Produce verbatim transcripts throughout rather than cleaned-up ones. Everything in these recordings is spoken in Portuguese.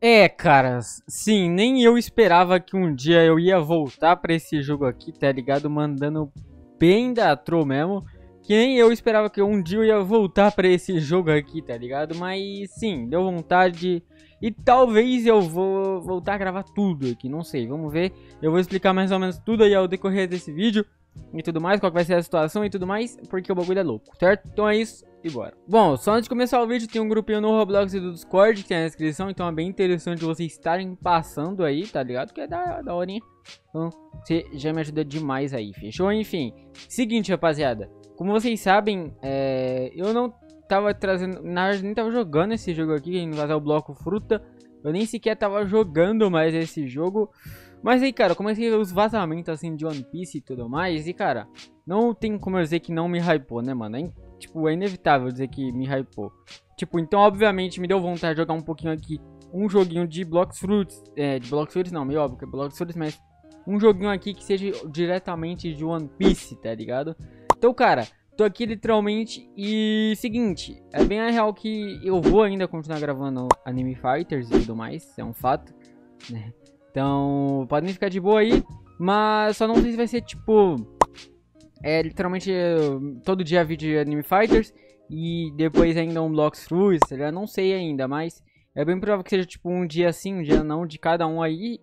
É, cara, sim, nem eu esperava que um dia eu ia voltar pra esse jogo aqui, tá ligado? Mandando bem da troll mesmo. Que nem eu esperava que um dia eu ia voltar pra esse jogo aqui, tá ligado? Mas sim, deu vontade. E talvez eu vou voltar a gravar tudo aqui, não sei, vamos ver. Eu vou explicar mais ou menos tudo aí ao decorrer desse vídeo e tudo mais, qual que vai ser a situação e tudo mais, porque o bagulho é louco, certo? Então é isso. E bora. Bom, só antes de começar o vídeo, tem um grupinho no Roblox e do Discord que tem na descrição, então é bem interessante vocês estarem passando aí, tá ligado? Que é da, da horinha. Então, você já me ajuda demais aí, fechou? Enfim, seguinte, rapaziada. Como vocês sabem, é... eu não tava trazendo... Na verdade, nem tava jogando esse jogo aqui, no caso é o Bloco Fruta. Eu nem sequer tava jogando mais esse jogo. Mas aí, cara, eu comecei os vazamentos, assim, de One Piece e tudo mais. E, cara, não tem como eu dizer que não me hypou, né, mano? É, tipo, é inevitável dizer que me hypou. Tipo, então, obviamente, me deu vontade de jogar um pouquinho aqui. Um joguinho de Blox Fruits. É, de Blox Fruits não, meio óbvio que é Blox Fruits, mas... Um joguinho aqui que seja diretamente de One Piece, tá ligado? Então, cara... Tô aqui literalmente e... Seguinte, é bem a real que eu vou ainda continuar gravando Anime Fighters e tudo mais, é um fato, né? Então, podem ficar de boa aí, mas só não sei se vai ser tipo... É literalmente todo dia vídeo de Anime Fighters e depois ainda um Blox Fruits, eu não sei ainda, mas... É bem provável que seja tipo um dia sim, um dia não de cada um aí,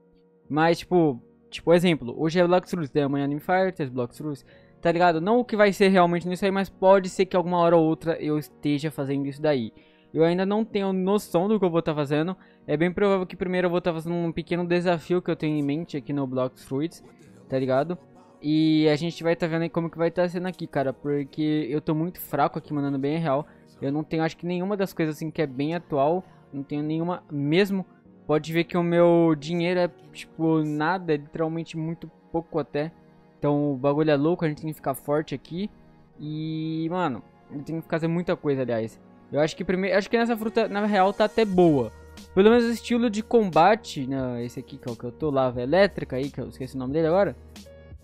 mas tipo... Tipo, exemplo, hoje é Blox Fruits, amanhã é Anime Fighters, Blox Fruits... Tá ligado? Não o que vai ser realmente nisso aí, mas pode ser que alguma hora ou outra eu esteja fazendo isso daí. Eu ainda não tenho noção do que eu vou estar fazendo. É bem provável que primeiro eu vou estar fazendo um pequeno desafio que eu tenho em mente aqui no Blox Fruits, tá ligado? E a gente vai estar vendo aí como que vai estar sendo aqui, cara, porque eu tô muito fraco aqui, mandando bem real. Eu não tenho, acho que nenhuma das coisas assim que é bem atual, não tenho nenhuma mesmo. Pode ver que o meu dinheiro é, tipo, nada, é literalmente muito pouco até. Então o bagulho é louco, a gente tem que ficar forte aqui. E, mano, a gente tem que fazer muita coisa, aliás. Eu acho que primeiro, acho que nessa fruta, na real, tá até boa. Pelo menos o estilo de combate, né, esse aqui que é o que eu tô, lava elétrica aí, que eu esqueci o nome dele agora.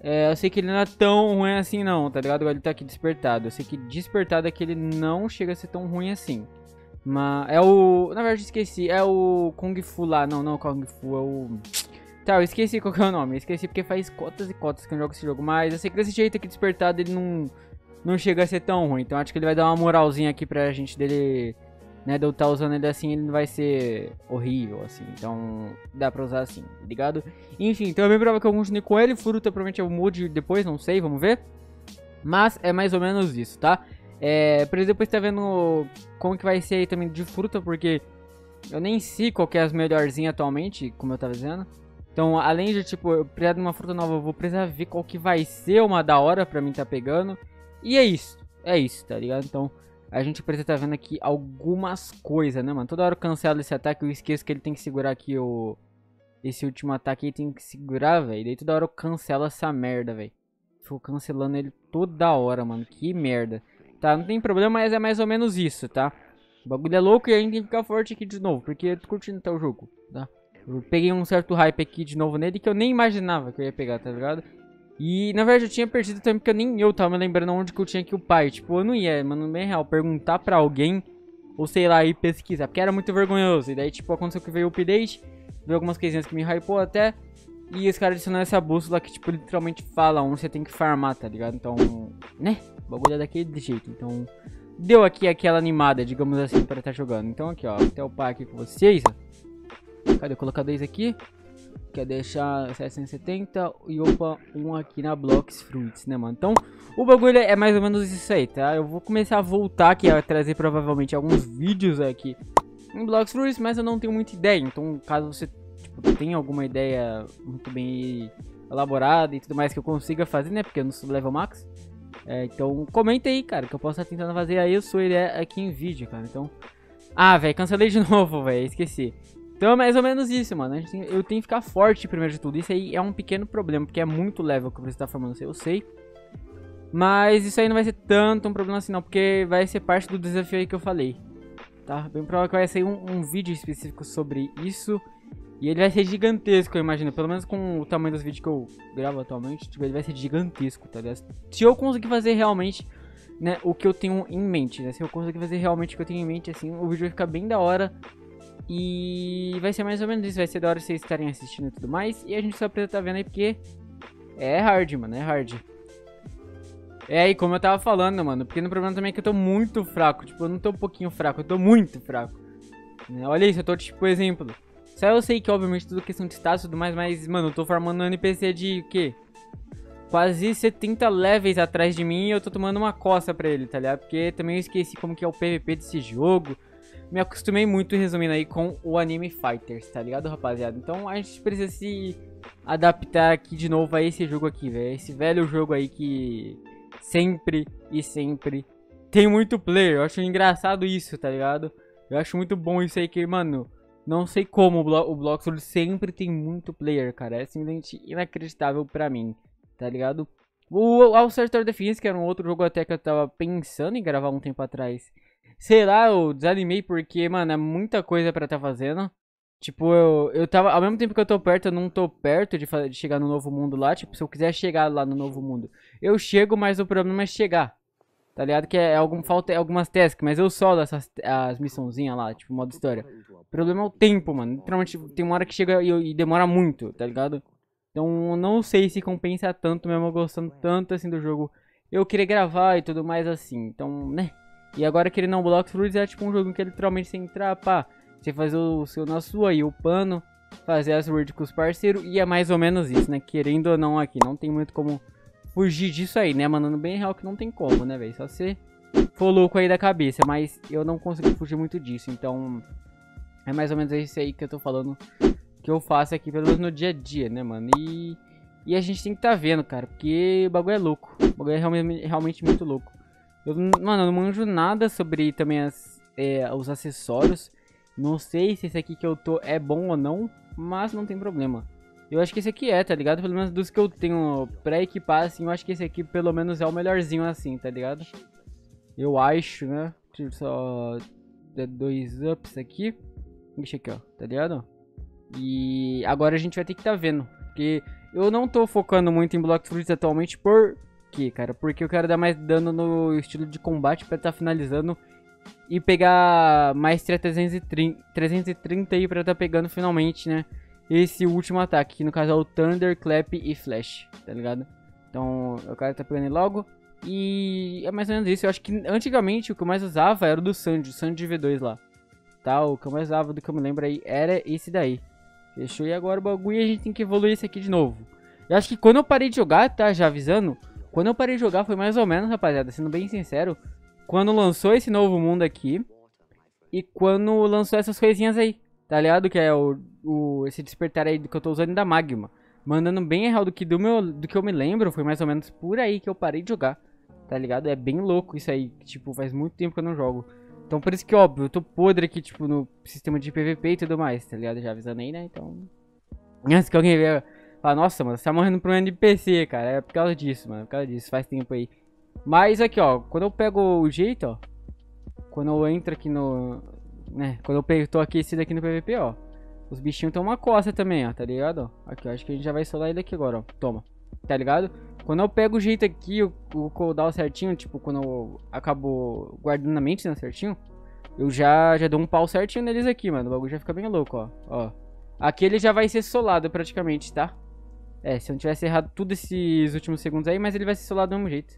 É, eu sei que ele não é tão ruim assim não, tá ligado? Ele tá aqui despertado. Eu sei que despertado é que ele não chega a ser tão ruim assim. Mas é o... Na verdade, esqueci. É o Kung Fu lá. Não, não, Kung Fu é o... Tá, eu esqueci qual que é o nome, eu esqueci porque faz cotas e cotas que eu jogo esse jogo, mas eu sei que desse jeito aqui despertado ele não, não chega a ser tão ruim, então acho que ele vai dar uma moralzinha aqui pra gente dele, né, de eu estar usando ele assim, ele não vai ser horrível, assim, então dá pra usar assim, tá ligado? Enfim, então é bem provável que eu continue com ele, fruta provavelmente eu mude depois, não sei, vamos ver, mas é mais ou menos isso, tá? É, por isso depois tá vendo como que vai ser aí também de fruta, porque eu nem sei qual que é as melhorzinhas atualmente, como eu tava dizendo. Então, além de, tipo, eu precisar de uma fruta nova, eu vou precisar ver qual que vai ser uma da hora pra mim tá pegando. E é isso, é isso, tá ligado? Então, a gente precisa tá vendo aqui algumas coisas, né, mano? Toda hora eu cancelo esse ataque, eu esqueço que ele tem que segurar aqui o... Esse último ataque aí tem que segurar, velho. Daí toda hora eu cancelo essa merda, velho. Fico cancelando ele toda hora, mano. Que merda. Tá, não tem problema, mas é mais ou menos isso, tá? O bagulho é louco e a gente tem que ficar forte aqui de novo, porque eu tô curtindo até o jogo, tá? Eu peguei um certo hype aqui de novo nele que eu nem imaginava que eu ia pegar, tá ligado? E, na verdade, eu tinha perdido o tempo porque eu nem eu tava me lembrando onde que eu tinha que upar. Tipo, eu não ia, mano, bem real, perguntar pra alguém ou, sei lá, ir pesquisar. Porque era muito vergonhoso. E daí, tipo, aconteceu que veio o update, veio algumas coisinhas que me hypou até. E os caras adicionaram essa bússola que, tipo, literalmente fala onde você tem que farmar, tá ligado? Então, né? O bagulho é daquele jeito. Então, deu aqui aquela animada, digamos assim, pra estar jogando. Então, aqui, ó, até upar aqui com vocês, ó. Cadê? Colocar dois aqui. Quer deixar setecentos e setenta e opa, um aqui na Blox Fruits, né, mano? Então, o bagulho é mais ou menos isso aí, tá? Eu vou começar a voltar aqui a trazer provavelmente alguns vídeos aqui em Blox Fruits, mas eu não tenho muita ideia. Então, caso você, tipo, tenha alguma ideia muito bem elaborada e tudo mais que eu consiga fazer, né? Porque eu não sou level max. É, então, comenta aí, cara, que eu posso estar tentando fazer aí a sua ideia aqui em vídeo, cara. Então... Ah, velho, cancelei de novo, velho, esqueci. Então é mais ou menos isso, mano. A gente tem, eu tenho que ficar forte primeiro de tudo. Isso aí é um pequeno problema, porque é muito level que eu preciso estar formando, eu sei. Mas isso aí não vai ser tanto um problema assim não, porque vai ser parte do desafio aí que eu falei. Tá? Bem provável que vai sair um, um vídeo específico sobre isso. E ele vai ser gigantesco, eu imagino. Pelo menos com o tamanho dos vídeos que eu gravo atualmente, tipo, ele vai ser gigantesco, tá ligado? Se eu conseguir fazer realmente, né, o que eu tenho em mente, né? Se eu conseguir fazer realmente o que eu tenho em mente, assim, o vídeo vai ficar bem da hora. E vai ser mais ou menos isso, vai ser da hora vocês estarem assistindo e tudo mais. E a gente só precisa estar vendo aí porque é hard, mano, é hard. É, e como eu tava falando, mano, porque no problema também é que eu tô muito fraco. Tipo, eu não tô um pouquinho fraco, eu tô muito fraco. Olha isso, eu tô tipo exemplo. Só eu sei que obviamente tudo questão de status e tudo mais, mas, mano, eu tô formando um N P C de o quê? Quase setenta levels atrás de mim e eu tô tomando uma coça pra ele, tá ligado? Porque também eu esqueci como que é o P V P desse jogo. Me acostumei muito, resumindo aí, com o Anime Fighters, tá ligado, rapaziada? Então a gente precisa se adaptar aqui de novo a esse jogo aqui, velho. Esse velho jogo aí que sempre e sempre tem muito player. Eu acho engraçado isso, tá ligado? Eu acho muito bom isso aí que, mano, não sei como o, Blo o Blox Fruits sempre tem muito player, cara. É simplesmente inacreditável pra mim, tá ligado? O, o Sector Defense, que era um outro jogo até que eu tava pensando em gravar um tempo atrás. Sei lá, eu desanimei porque, mano, é muita coisa pra tá fazendo. Tipo, eu, eu tava... Ao mesmo tempo que eu tô perto, eu não tô perto de, de chegar no novo mundo lá. Tipo, se eu quiser chegar lá no novo mundo, eu chego, mas o problema é chegar. Tá ligado? Que é algum, falta algumas tasks, mas eu solto essas as missãozinhas lá, tipo, modo história. O problema é o tempo, mano. Literalmente, tem uma hora que chega e, e demora muito, tá ligado? Então, não sei se compensa tanto, mesmo gostando tanto, assim, do jogo. Eu queria gravar e tudo mais, assim, então, né? E agora que ele não Blox Fruits é tipo um jogo que ele literalmente você entrar, pá, você fazer o seu na sua e o pano, fazer as words com os parceiros, e é mais ou menos isso, né? Querendo ou não aqui, não tem muito como fugir disso aí, né, mano? Bem real que não tem como, né, velho? Só você for louco aí da cabeça, mas eu não consegui fugir muito disso, então é mais ou menos isso aí que eu tô falando, que eu faço aqui, pelo menos no dia a dia, né, mano? E, e a gente tem que tá vendo, cara, porque o bagulho é louco, o bagulho é realmente, realmente muito louco. Eu, mano, eu não manjo nada sobre também as, é, os acessórios. Não sei se esse aqui que eu tô é bom ou não, mas não tem problema. Eu acho que esse aqui é, tá ligado? Pelo menos dos que eu tenho pra equipar, assim, eu acho que esse aqui pelo menos é o melhorzinho assim, tá ligado? Eu acho, né? Deixa eu só dar dois ups aqui. Deixa aqui, ó, tá ligado? E agora a gente vai ter que tá vendo, porque eu não tô focando muito em Blox Fruits atualmente por... Aqui, cara, porque eu quero dar mais dano no estilo de combate pra tá finalizando e pegar mais trezentos e trinta aí pra tá pegando finalmente, né, esse último ataque, que no caso é o Thunder, Clap e Flash, tá ligado? Então eu quero tá pegando ele logo e é mais ou menos isso. Eu acho que antigamente o que eu mais usava era o do Sanji, o Sanji V dois lá, tá? O que eu mais usava, do que eu me lembro aí, era esse daí. Fechou? E agora o bagulho a gente tem que evoluir esse aqui de novo. Eu acho que quando eu parei de jogar, tá, já avisando... Quando eu parei de jogar foi mais ou menos, rapaziada, sendo bem sincero, quando lançou esse novo mundo aqui e quando lançou essas coisinhas aí, tá ligado? Que é o, o esse despertar aí que eu tô usando da Magma. Mandando bem errado do que, do, meu, do que eu me lembro, foi mais ou menos por aí que eu parei de jogar, tá ligado? É bem louco isso aí, tipo, faz muito tempo que eu não jogo. Então por isso que, óbvio, eu tô podre aqui, tipo, no sistema de P V P e tudo mais, tá ligado? Já avisando aí, né? Então... Antes que alguém veja... Ah, nossa, mano, você tá morrendo pro N P C, cara. É por causa disso, mano, por causa disso, faz tempo aí. Mas aqui, ó, quando eu pego o jeito, ó, quando eu entro aqui no... Né, quando eu pego, tô aquecido aqui no P V P, ó, os bichinhos tão uma coça também, ó, tá ligado? Aqui, ó, acho que a gente já vai solar ele aqui agora, ó, toma, tá ligado? Quando eu pego o jeito aqui, o, o cooldown certinho, tipo, quando eu acabo guardando na mente, né, certinho, eu já, já dou um pau certinho neles aqui, mano, o bagulho já fica bem louco, ó, ó. Aqui ele já vai ser solado praticamente, tá? É, se eu não tivesse errado tudo esses últimos segundos aí, mas ele vai ser solado do mesmo jeito.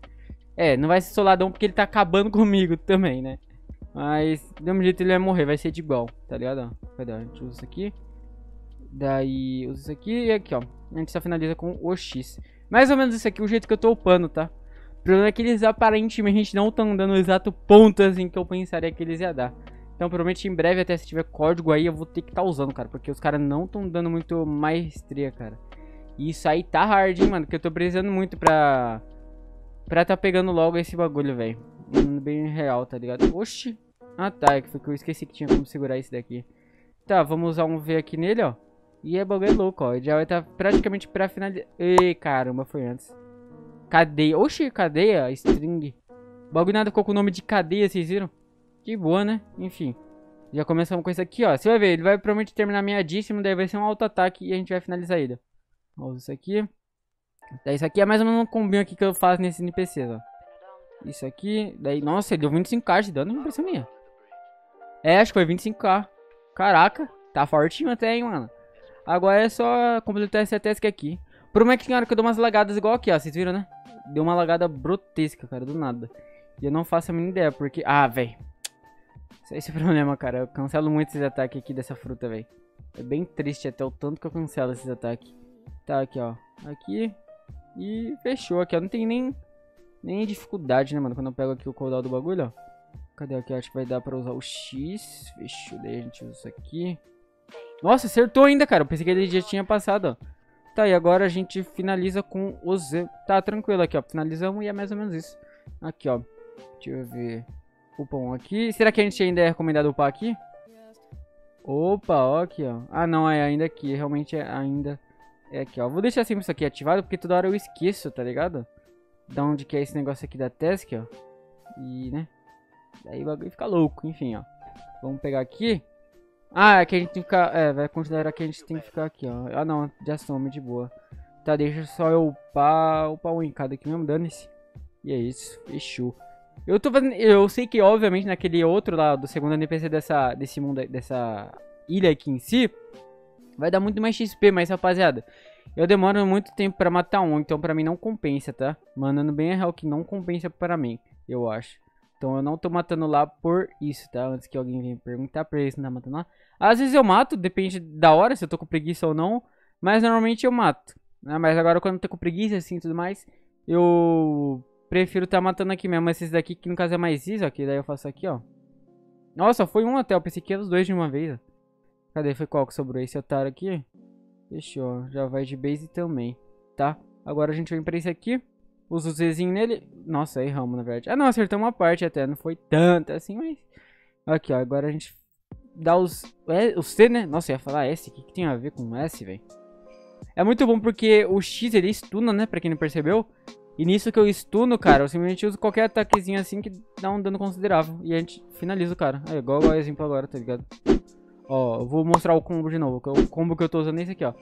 É, não vai ser soladão porque ele tá acabando comigo também, né? Mas, do mesmo jeito ele vai morrer, vai ser de igual, tá ligado? Cadê? A gente usa isso aqui. Daí, usa isso aqui e aqui, ó. A gente só finaliza com o X. Mais ou menos isso aqui, o jeito que eu tô upando, tá? O problema é que eles aparentemente não estão dando o exato ponto, assim, que eu pensaria que eles iam dar. Então, provavelmente em breve, até se tiver código aí, eu vou ter que estar usando, cara. Porque os caras não estão dando muito maestria, cara. Isso aí tá hard, hein, mano, que eu tô precisando muito pra... Pra tá pegando logo esse bagulho, velho. Bem real, tá ligado? Oxi! Ah, tá, é que foi que eu esqueci que tinha como segurar esse daqui. Tá, vamos usar um V aqui nele, ó. E é bagulho louco, ó. Ele já vai tá praticamente pra finalizar... Ei, caramba, foi antes. Cadeia. Oxi, cadeia? String. O bagulho nada ficou com o nome de cadeia, vocês viram? Que boa, né? Enfim. Já começamos com isso aqui, ó. Você vai ver, ele vai provavelmente terminar meadíssimo, daí vai ser um auto-ataque e a gente vai finalizar ele. Vamos isso aqui. Daí isso aqui é mais ou menos um combinho aqui que eu faço nesse N P C, ó. Isso aqui. Daí, nossa, ele deu vinte e cinco K de dano, impressão minha. É, acho que foi vinte e cinco K. Caraca, tá fortinho até, hein, mano. Agora é só completar essa task aqui. Prometo, cara, que eu dou umas lagadas igual aqui, ó. Vocês viram, né? Deu uma lagada brotesca, cara, do nada. E eu não faço a mínima ideia, porque... Ah, velho. Esse é o problema, cara. Eu cancelo muito esses ataques aqui dessa fruta, velho. É bem triste até o tanto que eu cancelo esses ataques. Tá, aqui, ó. Aqui. E fechou aqui, ó. Não tem nem... Nem dificuldade, né, mano? Quando eu pego aqui o cooldown do bagulho, ó. Cadê aqui? Acho que vai dar pra usar o X. Fechou. Daí a gente usa isso aqui. Nossa, acertou ainda, cara. Eu pensei que ele já tinha passado, ó. Tá, e agora a gente finaliza com o Z. Tá, tranquilo aqui, ó. Finalizamos e é mais ou menos isso. Aqui, ó. Deixa eu ver. Upa um aqui. Será que a gente ainda é recomendado upar aqui? Opa, ó aqui, ó. Ah, não. É ainda aqui. Realmente é ainda... É aqui, ó. Vou deixar sempre isso aqui ativado, porque toda hora eu esqueço, tá ligado? Da onde que é esse negócio aqui da task, ó. E, né? Daí o bagulho fica louco, enfim, ó. Vamos pegar aqui. Ah, é que a gente tem que ficar... É, vai considerar que a gente tem que ficar aqui, ó. Ah, não. Já some, de boa. Tá, deixa só eu upar... Upar um em cada aqui mesmo, dane-se. E é isso. Fechou. Eu tô fazendo... Eu sei que, obviamente, naquele outro lá, do segundo N P C dessa... Desse mundo... Dessa ilha aqui em si... Vai dar muito mais X P, mas, rapaziada... Eu demoro muito tempo pra matar um, então pra mim não compensa, tá? Mandando bem a real que não compensa pra mim, eu acho. Então eu não tô matando lá por isso, tá? Antes que alguém venha perguntar pra ele se não tá matando lá. Às vezes eu mato, depende da hora, se eu tô com preguiça ou não. Mas normalmente eu mato, né? Mas agora quando eu tô com preguiça assim e tudo mais, eu prefiro tá matando aqui mesmo. Esses daqui que no caso é mais isso, ó, que daí eu faço aqui, ó. Nossa, foi um até, eu pensei que era os dois de uma vez, ó. Cadê? Foi qual que sobrou? Esse otário aqui? Fechou, já vai de base também, tá? Agora a gente vem pra esse aqui. Usa o Zzinho nele. Nossa, erramos, na verdade. Ah, não, acertamos uma parte até. Não foi tanta assim, mas... Aqui, ó, agora a gente dá os... É, o C, né? Nossa, eu ia falar S. O que, que tem a ver com S, velho? É muito bom porque o X, ele estuna, né? Pra quem não percebeu. E nisso que eu estuno, cara, eu simplesmente uso qualquer ataquezinho assim que dá um dano considerável. E a gente finaliza o cara. É igual o exemplo agora, tá ligado? Ó, eu vou mostrar o combo de novo. O combo que eu tô usando é esse aqui, ó.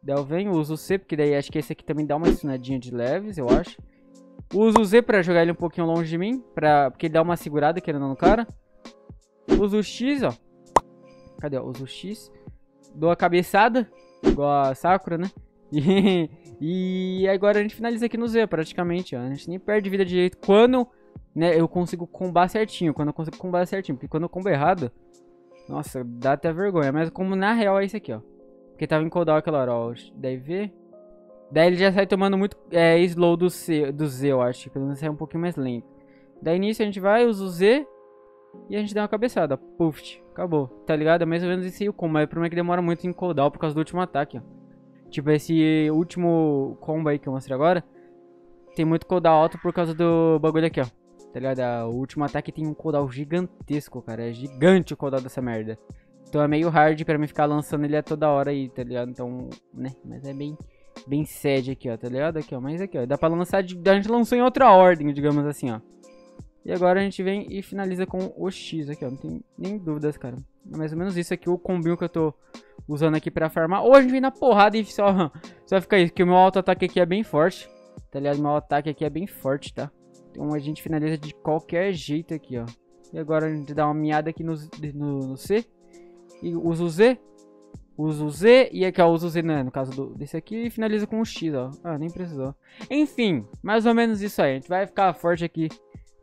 Daí eu venho, uso o C, porque daí acho que esse aqui também dá uma estunadinha de leves, eu acho. Uso o Z pra jogar ele um pouquinho longe de mim, pra... porque ele dá uma segurada, querendo ou não, cara. Uso o X, ó. Cadê? Uso o X. Dou a cabeçada, igual a Sakura, né? E... e agora a gente finaliza aqui no Z, praticamente, ó. A gente nem perde vida direito quando, né, eu consigo combar certinho. Quando eu consigo combar certinho, porque quando eu combo errado... Nossa, dá até vergonha, mas como na real é isso aqui, ó. Porque tava em cooldown aquela hora, ó. Daí vê. Daí ele já sai tomando muito é, slow do, C, do Z, eu acho. Pelo menos sai um pouquinho mais lento. Daí nisso a gente vai, usa o Z. E a gente dá uma cabeçada. Puff, acabou. Tá ligado? É mais ou menos isso aí o combo. É o problema que demora muito em cooldown por causa do último ataque, ó. Tipo, esse último combo aí que eu mostrei agora. Tem muito cooldown alto por causa do bagulho aqui, ó. Tá ligado? O último ataque tem um cooldown gigantesco, cara. É gigante o cooldown dessa merda. Então é meio hard pra mim ficar lançando ele a toda hora aí, tá ligado? Então, né? Mas é bem, bem sad aqui, ó. Tá ligado? Aqui, ó. Mas aqui, ó. Dá pra lançar... De... A gente lançou em outra ordem, digamos assim, ó. E agora a gente vem e finaliza com o X aqui, ó. Não tem nem dúvidas, cara. É mais ou menos isso aqui, o combinho que eu tô usando aqui pra farmar. Ou a gente vem na porrada e só, só fica isso. Porque o meu auto-ataque aqui é bem forte. Tá ligado? O meu ataque aqui é bem forte, tá? Então a gente finaliza de qualquer jeito aqui, ó. E agora a gente dá uma miada aqui no, no, no C. E usa o Z. Usa o Z. E aqui, ó, usa o Z, né? No caso do, desse aqui. E finaliza com o X, ó. Ah, nem precisou. Enfim, mais ou menos isso aí. A gente vai ficar forte aqui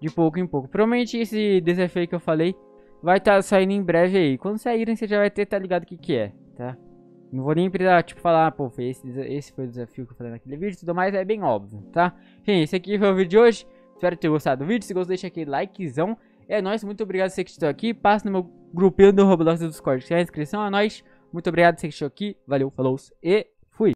de pouco em pouco. Provavelmente esse desafio aí que eu falei vai estar tá saindo em breve aí. Quando saírem, você já vai ter, tá ligado o que que é, tá? Não vou nem precisar, tipo, falar, ah, pô, esse, esse foi o desafio que eu falei naquele vídeo e tudo mais. É bem óbvio, tá? Enfim, esse aqui foi o vídeo de hoje. Espero ter gostado do vídeo. Se gostou, deixa aquele likezão. É nóis. Muito obrigado você que estou aqui. Passa no meu grupinho do Roblox e do Discord. Se é a inscrição, é nóis. Muito obrigado você que estou aqui. Valeu, falou e...